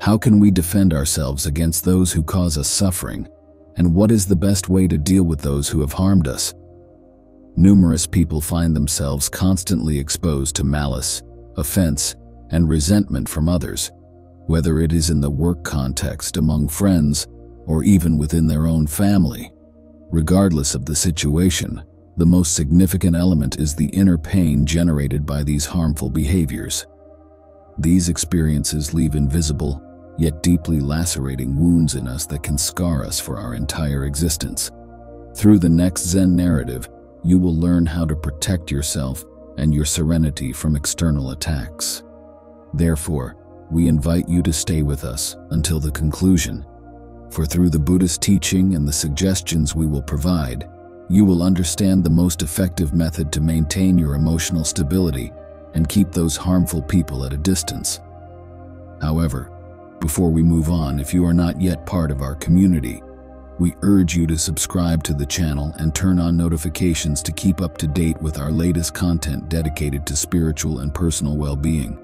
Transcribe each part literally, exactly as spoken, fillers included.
How can we defend ourselves against those who cause us suffering, and what is the best way to deal with those who have harmed us? Numerous people find themselves constantly exposed to malice, offense, and resentment from others, whether it is in the work context, among friends, or even within their own family. Regardless of the situation, the most significant element is the inner pain generated by these harmful behaviors. These experiences leave invisible, yet deeply lacerating wounds in us that can scar us for our entire existence. Through the next Zen narrative, you will learn how to protect yourself and your serenity from external attacks. Therefore, we invite you to stay with us until the conclusion, for through the Buddhist teaching and the suggestions we will provide, you will understand the most effective method to maintain your emotional stability and keep those harmful people at a distance. However, before we move on, if you are not yet part of our community, we urge you to subscribe to the channel and turn on notifications to keep up to date with our latest content dedicated to spiritual and personal well-being.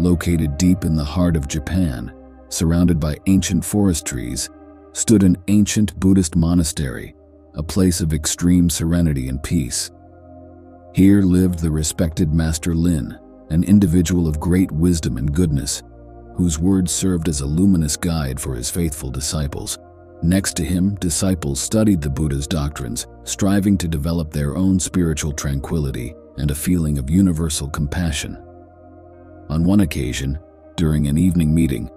Located deep in the heart of Japan, surrounded by ancient forest trees, stood an ancient Buddhist monastery, a place of extreme serenity and peace. Here lived the respected Master Lin, an individual of great wisdom and goodness, whose words served as a luminous guide for his faithful disciples. Next to him, disciples studied the Buddha's doctrines, striving to develop their own spiritual tranquility and a feeling of universal compassion. On one occasion, during an evening meeting,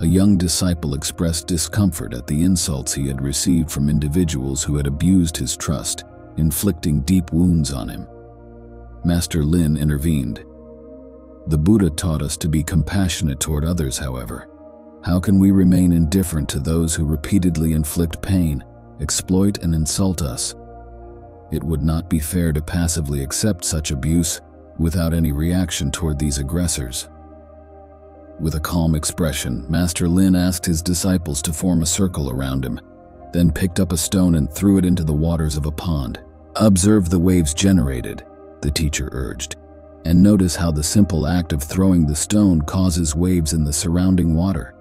a young disciple expressed discomfort at the insults he had received from individuals who had abused his trust, inflicting deep wounds on him. Master Lin intervened. "The Buddha taught us to be compassionate toward others, however. How can we remain indifferent to those who repeatedly inflict pain, exploit and insult us? It would not be fair to passively accept such abuse without any reaction toward these aggressors." With a calm expression, Master Lin asked his disciples to form a circle around him, then picked up a stone and threw it into the waters of a pond. "Observe the waves generated," the teacher urged, "and notice how the simple act of throwing the stone causes waves in the surrounding water."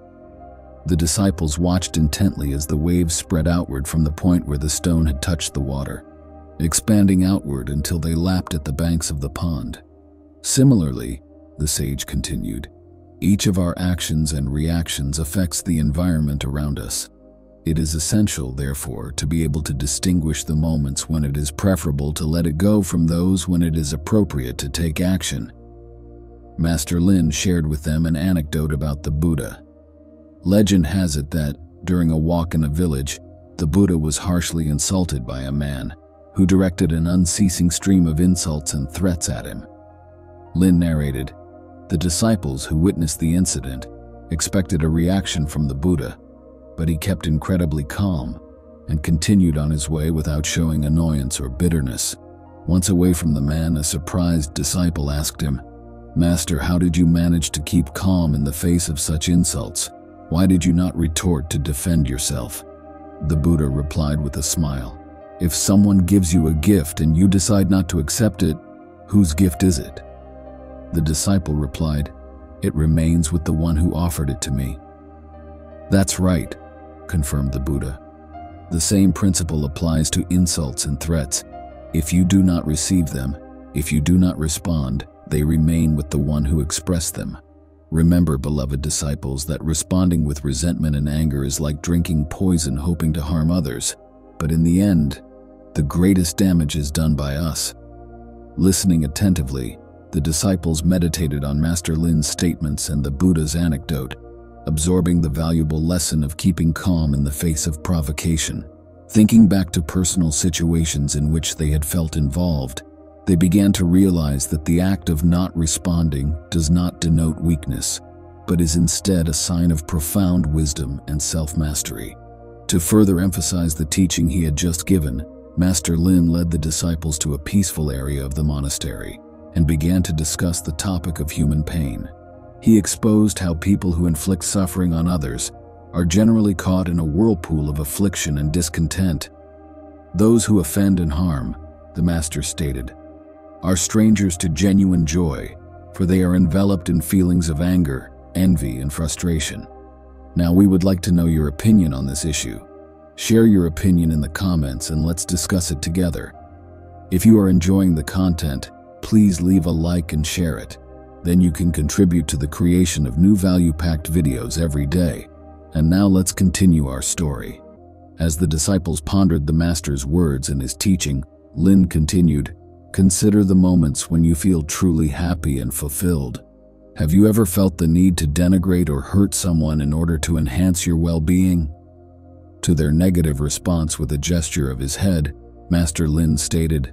The disciples watched intently as the waves spread outward from the point where the stone had touched the water, expanding outward until they lapped at the banks of the pond. "Similarly," the sage continued, "each of our actions and reactions affects the environment around us. It is essential, therefore, to be able to distinguish the moments when it is preferable to let it go from those when it is appropriate to take action." Master Lin shared with them an anecdote about the Buddha. Legend has it that, during a walk in a village, the Buddha was harshly insulted by a man who directed an unceasing stream of insults and threats at him. Lin narrated, "The disciples who witnessed the incident expected a reaction from the Buddha, but he kept incredibly calm and continued on his way without showing annoyance or bitterness. Once away from the man, a surprised disciple asked him, 'Master, how did you manage to keep calm in the face of such insults? Why did you not retort to defend yourself?' The Buddha replied with a smile, 'If someone gives you a gift and you decide not to accept it, whose gift is it?' The disciple replied, 'It remains with the one who offered it to me.'" "That's right," confirmed the Buddha. "The same principle applies to insults and threats. If you do not receive them, if you do not respond, they remain with the one who expressed them. Remember, beloved disciples, that responding with resentment and anger is like drinking poison hoping to harm others, but in the end, the greatest damage is done by us." Listening attentively, the disciples meditated on Master Lin's statements and the Buddha's anecdote, absorbing the valuable lesson of keeping calm in the face of provocation. Thinking back to personal situations in which they had felt involved, they began to realize that the act of not responding does not denote weakness, but is instead a sign of profound wisdom and self-mastery. To further emphasize the teaching he had just given, Master Lin led the disciples to a peaceful area of the monastery and began to discuss the topic of human pain. He exposed how people who inflict suffering on others are generally caught in a whirlpool of affliction and discontent. "Those who offend and harm," the Master stated, "are strangers to genuine joy, for they are enveloped in feelings of anger, envy, and frustration. Now, we would like to know your opinion on this issue. Share your opinion in the comments and let's discuss it together. If you are enjoying the content, please leave a like and share it. Then you can contribute to the creation of new value-packed videos every day. And now let's continue our story. As the disciples pondered the Master's words and his teaching, Lin continued, "Consider the moments when you feel truly happy and fulfilled. Have you ever felt the need to denigrate or hurt someone in order to enhance your well-being?" To their negative response with a gesture of his head, Master Lin stated,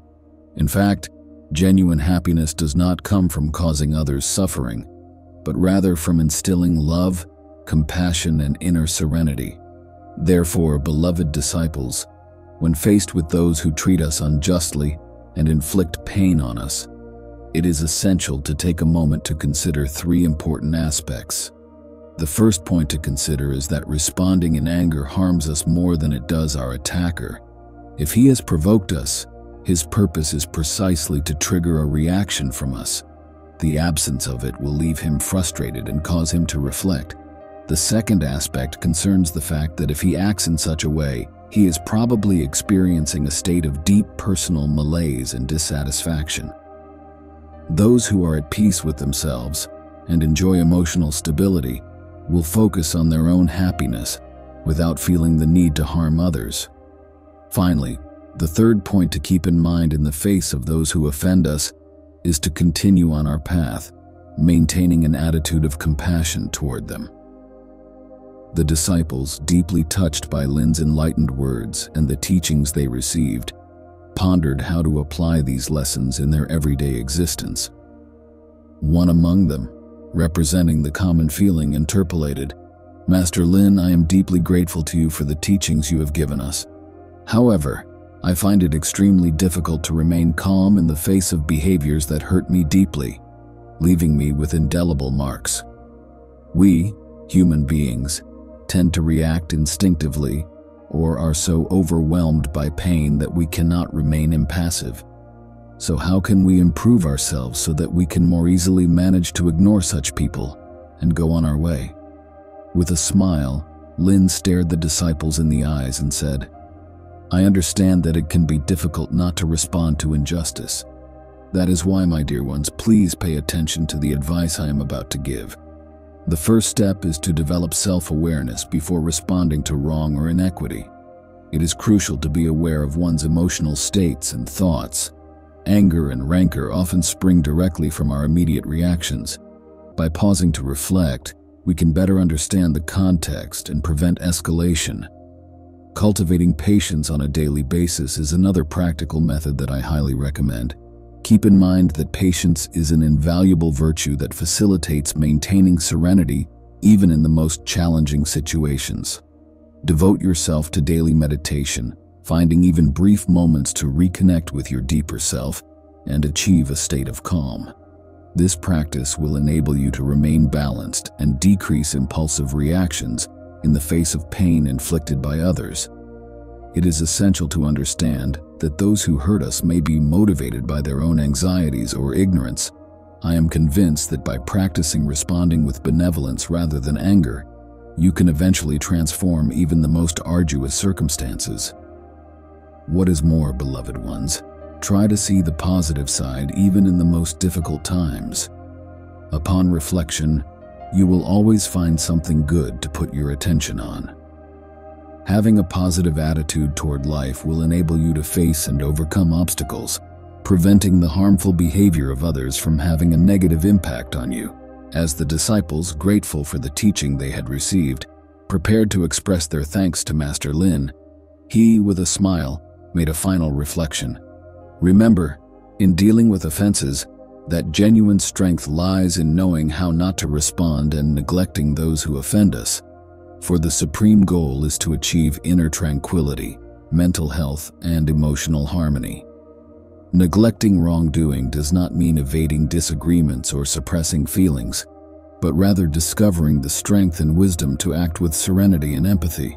"In fact, genuine happiness does not come from causing others suffering, but rather from instilling love, compassion, and inner serenity. Therefore, beloved disciples, when faced with those who treat us unjustly and inflict pain on us, it is essential to take a moment to consider three important aspects. The first point to consider is that responding in anger harms us more than it does our attacker. If he has provoked us, his purpose is precisely to trigger a reaction from us. The absence of it will leave him frustrated and cause him to reflect. The second aspect concerns the fact that if he acts in such a way, he is probably experiencing a state of deep personal malaise and dissatisfaction. Those who are at peace with themselves and enjoy emotional stability will focus on their own happiness without feeling the need to harm others. Finally, the third point to keep in mind in the face of those who offend us is to continue on our path, maintaining an attitude of compassion toward them." The disciples, deeply touched by Lin's enlightened words and the teachings they received, pondered how to apply these lessons in their everyday existence. One among them, representing the common feeling, interpolated, "Master Lin, I am deeply grateful to you for the teachings you have given us. However, I find it extremely difficult to remain calm in the face of behaviors that hurt me deeply, leaving me with indelible marks. We, human beings, tend to react instinctively or are so overwhelmed by pain that we cannot remain impassive. So how can we improve ourselves so that we can more easily manage to ignore such people and go on our way?" With a smile, Lin stared the disciples in the eyes and said, "I understand that it can be difficult not to respond to injustice. That is why, my dear ones, please pay attention to the advice I am about to give. The first step is to develop self-awareness before responding to wrong or inequity. It is crucial to be aware of one's emotional states and thoughts. Anger and rancor often spring directly from our immediate reactions. By pausing to reflect, we can better understand the context and prevent escalation. Cultivating patience on a daily basis is another practical method that I highly recommend. Keep in mind that patience is an invaluable virtue that facilitates maintaining serenity even in the most challenging situations. Devote yourself to daily meditation, finding even brief moments to reconnect with your deeper self and achieve a state of calm. This practice will enable you to remain balanced and decrease impulsive reactions in the face of pain inflicted by others. It is essential to understand that those who hurt us may be motivated by their own anxieties or ignorance. I am convinced that by practicing responding with benevolence rather than anger, you can eventually transform even the most arduous circumstances. What is more, beloved ones, try to see the positive side even in the most difficult times. Upon reflection, you will always find something good to put your attention on. Having a positive attitude toward life will enable you to face and overcome obstacles, preventing the harmful behavior of others from having a negative impact on you." As the disciples, grateful for the teaching they had received, prepared to express their thanks to Master Lin, he, with a smile, made a final reflection. "Remember, in dealing with offenses, that genuine strength lies in knowing how not to respond and neglecting those who offend us. For the supreme goal is to achieve inner tranquility, mental health, and emotional harmony. Neglecting wrongdoing does not mean evading disagreements or suppressing feelings, but rather discovering the strength and wisdom to act with serenity and empathy.